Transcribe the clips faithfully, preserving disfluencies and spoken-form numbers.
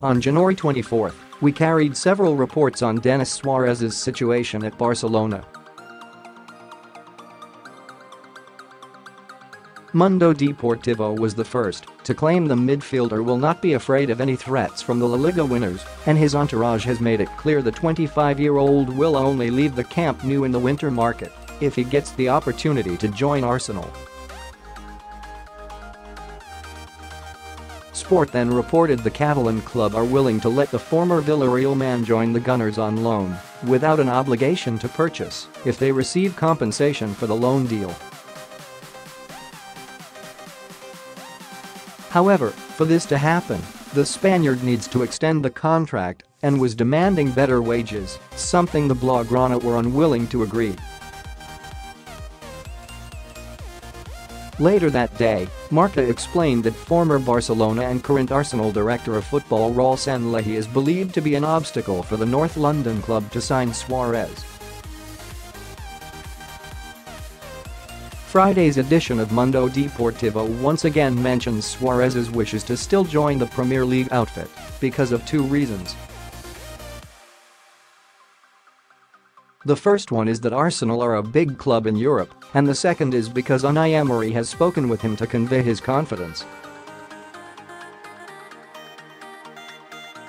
On January twenty-fourth, we carried several reports on Denis Suarez's situation at Barcelona. Mundo Deportivo was the first to claim the midfielder will not be afraid of any threats from the La Liga winners, and his entourage has made it clear the twenty-five-year-old will only leave the Camp Nou in the winter market if he gets the opportunity to join Arsenal. Sport then reported the Catalan club are willing to let the former Villarreal man join the Gunners on loan, without an obligation to purchase, if they receive compensation for the loan deal. However, for this to happen, the Spaniard needs to extend the contract and was demanding better wages, something the Blaugrana were unwilling to agree. Later that day, Marca explained that former Barcelona and current Arsenal director of football Raül Sanllehi is believed to be an obstacle for the North London club to sign Suarez. Friday's edition of Mundo Deportivo once again mentions Suarez's wishes to still join the Premier League outfit because of two reasons. The first one is that Arsenal are a big club in Europe, and the second is because Unai Emery has spoken with him to convey his confidence.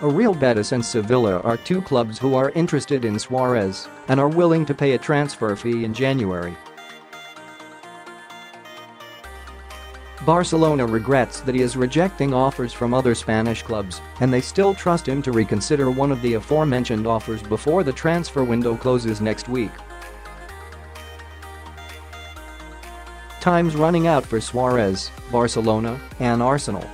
Real Betis and Sevilla are two clubs who are interested in Suarez and are willing to pay a transfer fee in January. Barcelona regrets that he is rejecting offers from other Spanish clubs, and they still trust him to reconsider one of the aforementioned offers before the transfer window closes next week. Time's running out for Suarez, Barcelona, and Arsenal.